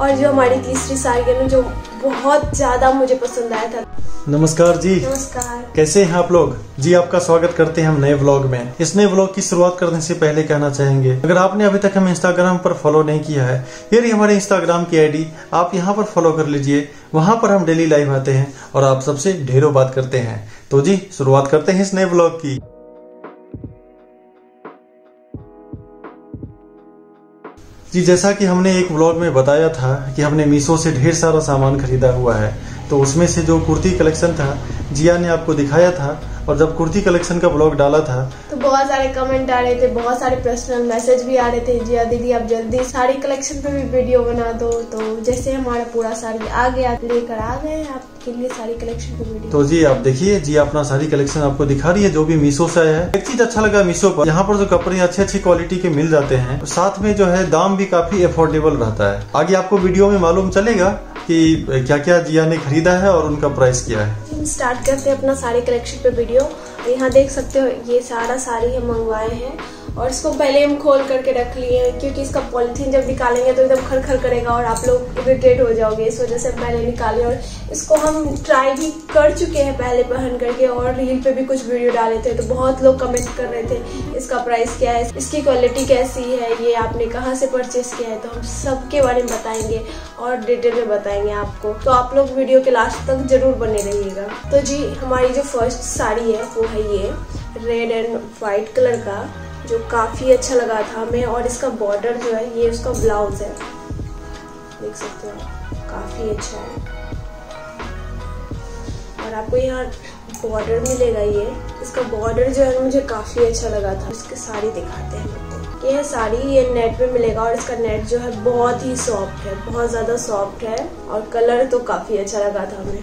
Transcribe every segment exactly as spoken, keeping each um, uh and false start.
और जो हमारी तीसरी सालगिरह जो बहुत ज्यादा मुझे पसंद आया था। नमस्कार जी। नमस्कार, कैसे हैं आप लोग जी? आपका स्वागत करते हैं हम नए व्लॉग में। इस नए व्लॉग की शुरुआत करने से पहले कहना चाहेंगे, अगर आपने अभी तक हमें इंस्टाग्राम पर फॉलो नहीं किया है, ये हमारे इंस्टाग्राम की आईडी, आप यहाँ पर फॉलो कर लीजिए। वहाँ पर हम डेली लाइव आते हैं और आप सबसे ढेरों बात करते हैं। तो जी शुरुआत करते हैं इस नए व्लॉग की। जी जैसा कि हमने एक व्लॉग में बताया था कि हमने मीशो से ढेर सारा सामान खरीदा हुआ है, तो उसमें से जो कुर्ती कलेक्शन था जिया ने आपको दिखाया था। और जब कुर्ती कलेक्शन का व्लॉग डाला था तो बहुत सारे कमेंट आ रहे थे, बहुत सारे पर्सनल मैसेज भी आ रहे थे, जिया दीदी आप जल्दी साड़ी कलेक्शन पे भी वीडियो बना दो। तो जैसे हमारा पूरा साड़ी आ गया, लेकर आ गए आपके लिए साड़ी कलेक्शन पे वीडियो। तो जी आप देखिए, जिया अपना साड़ी कलेक्शन आपको दिखा रही है जो भी मीशो से आया है। एक चीज अच्छा लगा मीशो पर, यहाँ पर जो कपड़े अच्छे अच्छी क्वालिटी के मिल जाते हैं, साथ में जो है दाम भी काफी अफोर्डेबल रहता है। आगे आपको वीडियो में मालूम चलेगा कि क्या क्या जिया ने खरीदा है और उनका प्राइस क्या है। स्टार्ट करते हैं अपना साड़ी कलेक्शन पे वीडियो। यहाँ देख सकते हो ये सारा साड़ी हम मंगवाए हैं और इसको पहले हम खोल करके रख लिए हैं, क्योंकि इसका पॉलिथीन जब निकालेंगे तो एकदम खर खर करेगा और आप लोग इरिटेट हो जाओगे। इस वजह से पहले निकाले और इसको हम ट्राई भी कर चुके हैं पहले पहन करके, और रील पे भी कुछ वीडियो डाले थे। तो बहुत लोग कमेंट कर रहे थे इसका प्राइस क्या है, इसकी क्वालिटी कैसी है, ये आपने कहाँ से परचेज किया है। तो हम सबके बारे में बताएंगे और डिटेल में बताएंगे आपको। तो आप लोग वीडियो के लास्ट तक जरूर बने रहिएगा। तो जी हमारी जो फर्स्ट साड़ी है वो है ये रेड एंड वाइट कलर का, जो काफ़ी अच्छा लगा था हमें। और इसका बॉर्डर जो है ये उसका ब्लाउज है, देख सकते हो काफ़ी अच्छा है। और आपको यहाँ बॉर्डर मिलेगा, ये इसका बॉर्डर जो है मुझे काफ़ी अच्छा लगा था। इसके साड़ी दिखाते हैं, ये है साड़ी, ये नेट में मिलेगा और इसका नेट जो है बहुत ही सॉफ्ट है, बहुत ज़्यादा सॉफ्ट है। और कलर तो काफ़ी अच्छा लगा था हमें,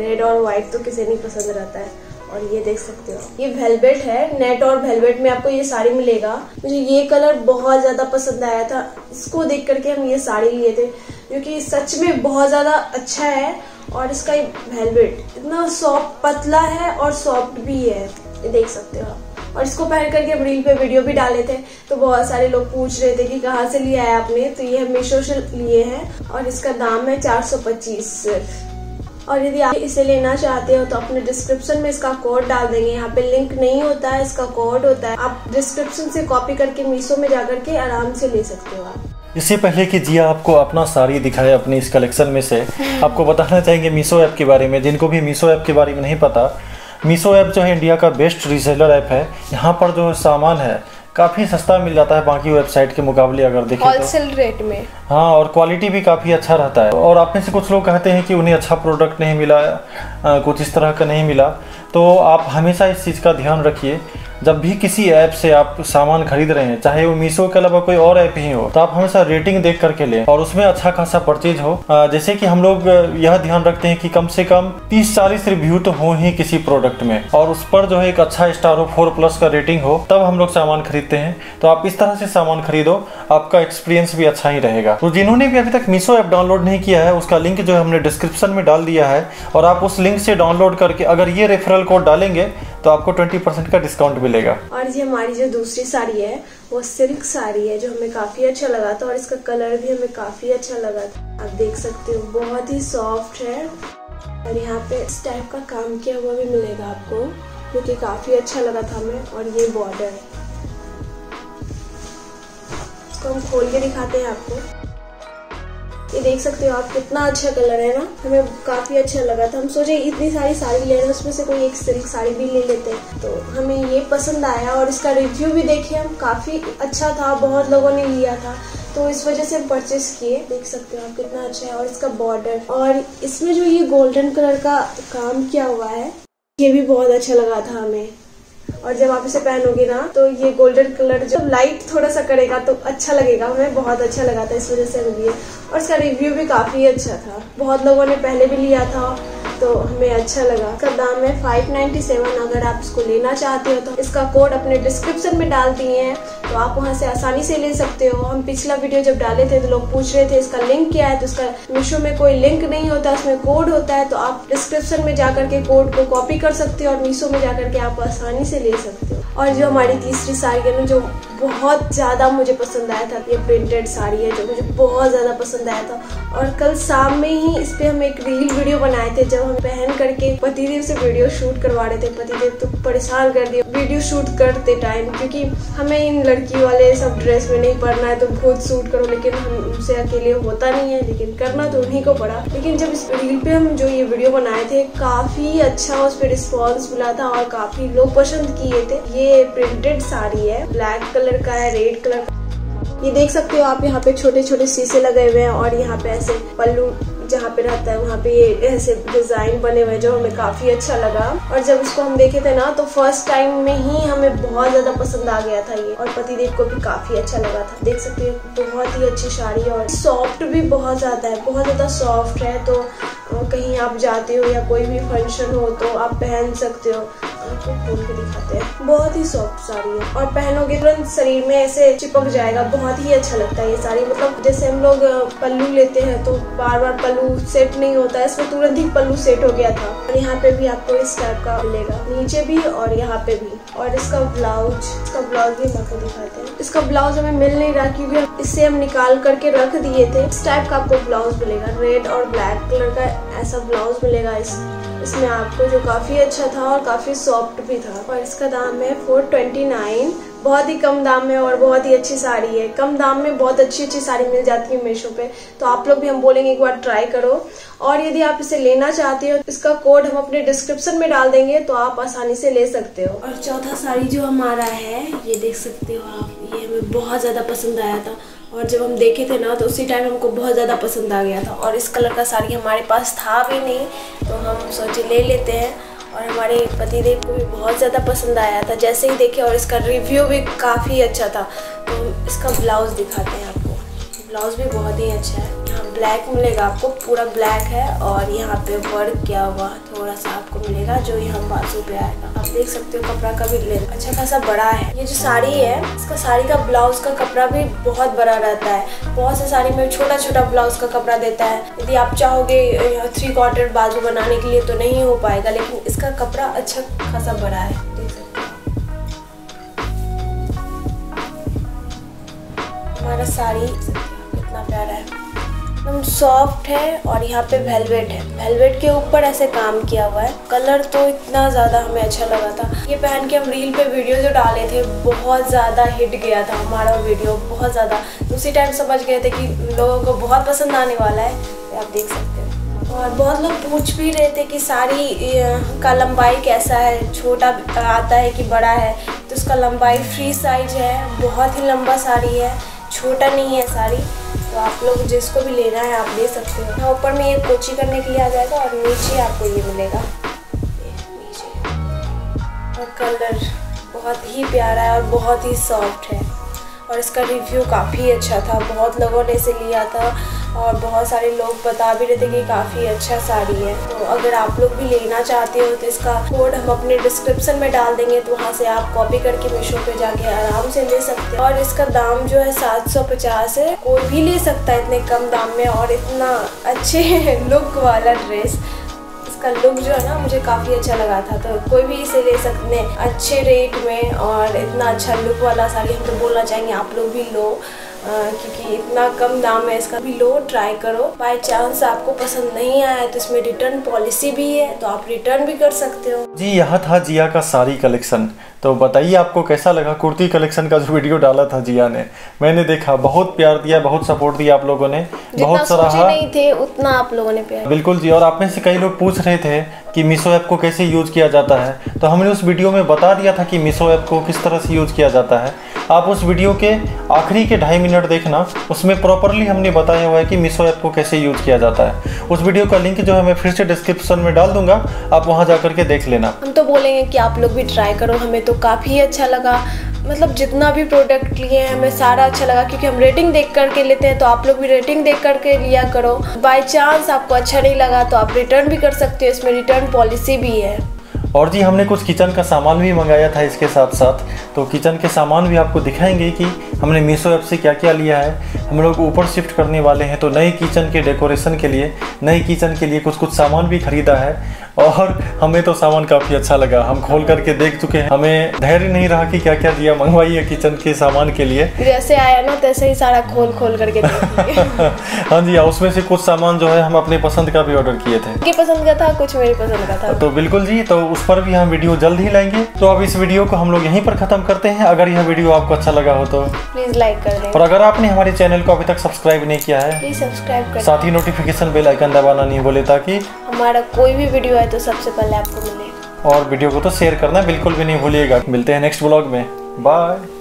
रेड और वाइट तो किसे नहीं पसंद रहता है। और ये देख सकते हो ये वेलवेट है, नेट और वेलवेट में आपको ये साड़ी मिलेगा। मुझे ये कलर बहुत ज्यादा पसंद आया था, इसको देख करके हम ये साड़ी लिए थे, जो कि सच में बहुत ज्यादा अच्छा है। और इसका ये वेलवेट इतना सॉफ्ट, पतला है और सॉफ्ट भी है, ये देख सकते हो। और इसको पहन करके हम रील पे वीडियो भी डाले थे, तो बहुत सारे लोग पूछ रहे थे कि कहाँ से लिया है आपने। तो ये मीशो से लिए हैं और इसका दाम है चार सौ पच्चीस। और यदि आप इसे लेना चाहते हो तो अपने डिस्क्रिप्शन में इसका कोड डाल देंगे। यहाँ पे लिंक नहीं होता है, इसका कोड होता है। आप डिस्क्रिप्शन से कॉपी करके मीशो में जाकर के आराम से ले सकते हो आप। इससे पहले कि जिया आपको अपना साड़ी दिखाए अपनी इस कलेक्शन में से, आपको बताना चाहेंगे मीशो ऐप के बारे में। जिनको भी मीशो ऐप के बारे में नहीं पता, मीशो ऐप जो है इंडिया का बेस्ट रीसेलर ऐप है। यहाँ पर जो सामान है काफ़ी सस्ता मिल जाता है बाकी वेबसाइट के मुकाबले, अगर देखें तो होलसेल रेट में। हाँ, और क्वालिटी भी काफ़ी अच्छा रहता है। और आप में से कुछ लोग कहते हैं कि उन्हें अच्छा प्रोडक्ट नहीं मिला, आ, कुछ इस तरह का नहीं मिला। तो आप हमेशा इस चीज़ का ध्यान रखिए, जब भी किसी ऐप से आप सामान खरीद रहे हैं, चाहे वो मीशो के अलावा कोई और ऐप ही हो, तो आप हमेशा रेटिंग देख करके लें और उसमें अच्छा खासा परचेज हो। जैसे कि हम लोग यह ध्यान रखते हैं कि कम से कम तीस चालीस रिव्यू तो हो ही किसी प्रोडक्ट में, और उस पर जो है एक अच्छा स्टार हो, फोर प्लस का रेटिंग हो, तब हम लोग सामान खरीदते हैं। तो आप इस तरह से सामान खरीदो, आपका एक्सपीरियंस भी अच्छा ही रहेगा। तो जिन्होंने भी अभी तक मीशो ऐप डाउनलोड नहीं किया है, उसका लिंक जो हमने डिस्क्रिप्शन में डाल दिया है, और आप उस लिंक से डाउनलोड करके अगर ये रेफरल कोड डालेंगे तो आपको बीस परसेंट का डिस्काउंट मिलेगा। और ये हमारी जो दूसरी साड़ी है वो सिल्क साड़ी है, जो हमें काफी अच्छा लगा था। और इसका कलर भी हमें काफी अच्छा लगा था, आप देख सकते हो बहुत ही सॉफ्ट है। और यहाँ पे इस टाइप का काम किया हुआ भी मिलेगा आपको, जो कि काफी अच्छा लगा था हमें। और ये बॉर्डर इसको हम खोल के दिखाते हैं आपको, ये देख सकते हो आप, कितना अच्छा कलर है ना, हमें काफी अच्छा लगा था। हम सोचे इतनी सारी साड़ी ले रहे हैं, उसमें से कोई एक सिल्क साड़ी भी ले लेते हैं। तो हमें ये पसंद आया और इसका रिव्यू भी देखे हम, काफी अच्छा था, बहुत लोगों ने लिया था, तो इस वजह से हम परचेस किए। देख सकते हो आप कितना अच्छा है। और इसका बॉर्डर और इसमें जो ये गोल्डन कलर का काम किया हुआ है, ये भी बहुत अच्छा लगा था हमें। और जब आप इसे पहनोगे ना तो ये गोल्डन कलर जो लाइट थोड़ा सा करेगा तो अच्छा लगेगा, हमें बहुत अच्छा लगा था, इस वजह से हम लिए। और इसका रिव्यू भी काफ़ी अच्छा था, बहुत लोगों ने पहले भी लिया था, तो हमें अच्छा लगा। इसका दाम है पाँच सौ सत्तानवे। अगर आप इसको लेना चाहते हो तो इसका कोड अपने डिस्क्रिप्शन में डाल दिए हैं, तो आप वहाँ से आसानी से ले सकते हो। हम पिछला वीडियो जब डाले थे तो लोग पूछ रहे थे इसका लिंक क्या है, तो इसका मीशो में कोई लिंक नहीं होता, इसमें कोड होता है। तो आप डिस्क्रिप्शन में जाकर के कोड को कॉपी कर सकते हो और मीशो में जाकर के आप आसानी से ले सकते हो। और जो हमारी तीसरी सालगिरह जो बहुत ज़्यादा मुझे पसंद आया था। ये प्रिंटेड साड़ी है जो मुझे बहुत ज़्यादा पसंद आया था और कल शाम में ही इस पर हम एक रील वीडियो बनाए थे जब हम पहन करके पतिदेव से वीडियो शूट करवा रहे थे। पतिदेव तो परेशान कर दिए वीडियो शूट करते टाइम, क्योंकि हमें इन लड़की वाले सब ड्रेस में नहीं पड़ना है, तो खुद शूट करो, लेकिन हमसे अकेले होता नहीं है, लेकिन करना तो उन्हीं को पड़ा। लेकिन जब इस रील पे हम जो ये वीडियो बनाए थे काफ़ी अच्छा उस पर रिस्पॉन्स मिला था और काफ़ी लोग पसंद किए थे। ये प्रिंटेड साड़ी है, ब्लैक कलर का है, रेड कलर का। ये देख सकते हो आप, यहाँ पे छोटे छोटे शीशे लगे हुए हैं और यहाँ पे ऐसे पल्लू जहाँ पे रहता है वहाँ पे ये ऐसे डिजाइन बने हुए जो हमें काफी अच्छा लगा। और जब इसको हम देखे थे ना तो फर्स्ट टाइम में ही हमें बहुत ज्यादा पसंद आ गया था ये, और पतिदेव को भी काफी अच्छा लगा था। देख सकते हो बहुत ही अच्छी साड़ी है और सॉफ्ट भी बहुत ज्यादा है, बहुत ज्यादा सॉफ्ट है। तो कहीं आप जाते हो या कोई भी फंक्शन हो तो आप पहन सकते हो। आपको खोल के दिखाते हैं, बहुत ही सॉफ्ट साड़ी है और पहनोगे तुरंत शरीर में ऐसे चिपक जाएगा। बहुत ही अच्छा लगता है ये साड़ी। मतलब जैसे हम लोग पल्लू लेते हैं तो बार बार पल्लू सेट नहीं होता है, इसमें तुरंत ही पल्लू सेट हो गया था। और यहाँ पे भी आपको इस टाइप का मिलेगा, नीचे भी और यहाँ पे भी। और इसका ब्लाउज, इसका ब्लाउज भी आपको दिखाते हैं। इसका ब्लाउज हमें मिल नहीं रहा क्योंकि इससे हम निकाल करके रख दिए थे। इस टाइप का आपको ब्लाउज मिलेगा, रेड और ब्लैक कलर का ऐसा ब्लाउज मिलेगा इस इसमें आपको, जो काफ़ी अच्छा था और काफ़ी सॉफ्ट भी था। और इसका दाम है फोर ट्वेंटी नाइन, बहुत ही कम दाम में और बहुत ही अच्छी साड़ी है। कम दाम में बहुत अच्छी अच्छी साड़ी मिल जाती है मीशो पे, तो आप लोग भी हम बोलेंगे एक बार ट्राई करो। और यदि आप इसे लेना चाहते हो इसका कोड हम अपने डिस्क्रिप्शन में डाल देंगे, तो आप आसानी से ले सकते हो। और चौथा साड़ी जो हमारा है ये देख सकते हो आप, ये हमें बहुत ज़्यादा पसंद आया था और जब हम देखे थे ना तो उसी टाइम हमको बहुत ज़्यादा पसंद आ गया था। और इस कलर का साड़ी हमारे पास था भी नहीं, तो हम सोचे ले लेते हैं। और हमारे पतिदेव को भी बहुत ज़्यादा पसंद आया था जैसे ही देखे, और इसका रिव्यू भी काफ़ी अच्छा था। तो इसका ब्लाउज दिखाते हैं आपको, ब्लाउज भी बहुत ही अच्छा है। यहाँ ब्लैक मिलेगा आपको, पूरा ब्लैक है और यहाँ पे वर्क किया हुआ थोड़ा सा आपको मिलेगा जो यहाँ बाजू पे आएगा। आप देख सकते हो कपड़ा का भी लेंथ अच्छा खासा बड़ा है। ये जो साड़ी है इसका साड़ी का ब्लाउज का कपड़ा भी बहुत बड़ा रहता है। बहुत से साड़ी में छोटा छोटा ब्लाउज का कपड़ा देता है, यदि आप चाहोगे थ्री क्वार्टर बाजू बनाने के लिए तो नहीं हो पाएगा, लेकिन इसका कपड़ा अच्छा खासा बड़ा है। देख सकते हो हमारा साड़ी कितना प्यारा है, एकदम सॉफ्ट है। और यहाँ पे वेलवेट है, वेलवेट के ऊपर ऐसे काम किया हुआ है। कलर तो इतना ज़्यादा हमें अच्छा लगा था। ये पहन के हम रील पे वीडियो जो डाले थे बहुत ज़्यादा हिट गया था हमारा वीडियो, बहुत ज़्यादा। उसी टाइम समझ गए थे कि लोगों को बहुत पसंद आने वाला है, तो आप देख सकते हो। और बहुत लोग पूछ भी रहे थे कि साड़ी का लंबाई कैसा है, छोटा आता है कि बड़ा है। तो उसका लंबाई फ्री साइज है, बहुत ही लंबा साड़ी है, छोटा नहीं है साड़ी। तो आप लोग जिसको भी लेना है आप ले सकते हो। यहाँ ऊपर में ये कोची करने के लिए आ जाएगा और नीचे आपको ये मिलेगा नीचे। और कलर बहुत ही प्यारा है और बहुत ही सॉफ्ट है। और इसका रिव्यू काफ़ी अच्छा था, बहुत लोगों ने इसे लिया था और बहुत सारे लोग बता भी रहे थे कि काफ़ी अच्छा साड़ी है। तो अगर आप लोग भी लेना चाहते हो तो इसका कोड हम अपने डिस्क्रिप्शन में डाल देंगे, तो वहाँ से आप कॉपी करके मीशो पे जाके आराम से ले सकते हो। और इसका दाम जो है सात सौ पचास है, कोई भी ले सकता है इतने कम दाम में। और इतना अच्छे लुक वाला ड्रेस, इसका लुक जो है ना मुझे काफ़ी अच्छा लगा था, तो कोई भी इसे ले सकते हैं अच्छे रेट में। और इतना अच्छा लुक वाला साड़ी हम तो बोलना चाहेंगे आप लोग भी लो, आ, क्योंकि इतना कम दाम है, इसका भी लो, ट्राई करो। बाय चांस आपको पसंद नहीं आया तो इसमें रिटर्न पॉलिसी भी है, तो आप रिटर्न भी कर सकते हो। जी, यहाँ था जिया का साड़ी कलेक्शन। तो बताइए आपको कैसा लगा कुर्ती कलेक्शन का जो वीडियो डाला था जिया ने। मैंने देखा बहुत प्यार दिया, बहुत सपोर्ट दिया आप लोगों ने, बहुत सराहा। नहीं थे उतना आप लोगों ने प्यार। बिल्कुल जी। और आप में से कई लोग पूछ रहे थे कि मीशो ऐप को कैसे यूज किया जाता है, तो हमने उस वीडियो में बता दिया था कि मीशो ऐप को किस तरह से यूज किया जाता है। आप उस वीडियो के आखिरी के ढाई मिनट देखना, उसमें प्रॉपरली हमने बताया हुआ है कि मीशो ऐप को कैसे यूज किया जाता है। उस वीडियो का लिंक जो है मैं फिर से डिस्क्रिप्शन में डाल दूंगा, आप वहाँ जा करके देख लेना। हम तो बोलेंगे कि आप लोग भी ट्राई करो, हमें तो काफ़ी अच्छा लगा। मतलब जितना भी प्रोडक्ट लिए हैं हमें सारा अच्छा लगा, क्योंकि हम रेटिंग देख करके लेते हैं, तो आप लोग भी रेटिंग देख करके लिया करो। बाय चांस आपको अच्छा नहीं लगा तो आप रिटर्न भी कर सकते हो, इसमें रिटर्न पॉलिसी भी है। और जी हमने कुछ किचन का सामान भी मंगाया था इसके साथ साथ, तो किचन के सामान भी आपको दिखाएंगे कि हमने मीशो ऐप से क्या क्या लिया है। हम लोग ऊपर शिफ्ट करने वाले हैं, तो नए किचन के डेकोरेशन के लिए, नए किचन के लिए कुछ कुछ सामान भी खरीदा है। और हमें तो सामान काफ़ी अच्छा लगा, हम खोल करके देख चुके हैं, हमें धैर्य नहीं रहा कि क्या क्या दिया मंगवाई है किचन के सामान के लिए। जैसे आया ना तैसे ही सारा खोल खोल करके हाँ जी, उसमें से कुछ सामान जो है हम अपने पसंद का भी ऑर्डर किए थे, उनके पसंद का था, कुछ मेरे पसंद का था। तो बिल्कुल जी, तो उस पर भी हम वीडियो जल्द ही लाएंगे। तो अब इस वीडियो को हम लोग यहीं पर खत्म करते हैं। अगर यह वीडियो आपको अच्छा लगा हो तो प्लीज लाइक कर दें, और अगर आपने हमारे चैनल को अभी तक सब्सक्राइब नहीं किया है प्लीज सब्सक्राइब कर, साथ ही नोटिफिकेशन बेल आइकन दबाना नहीं भूलें ताकि हमारा कोई भी वीडियो है तो सबसे पहले आपको मिले। और वीडियो को तो शेयर करना बिल्कुल भी नहीं भूलिएगा। मिलते हैं नेक्स्ट ब्लॉग में, बाय।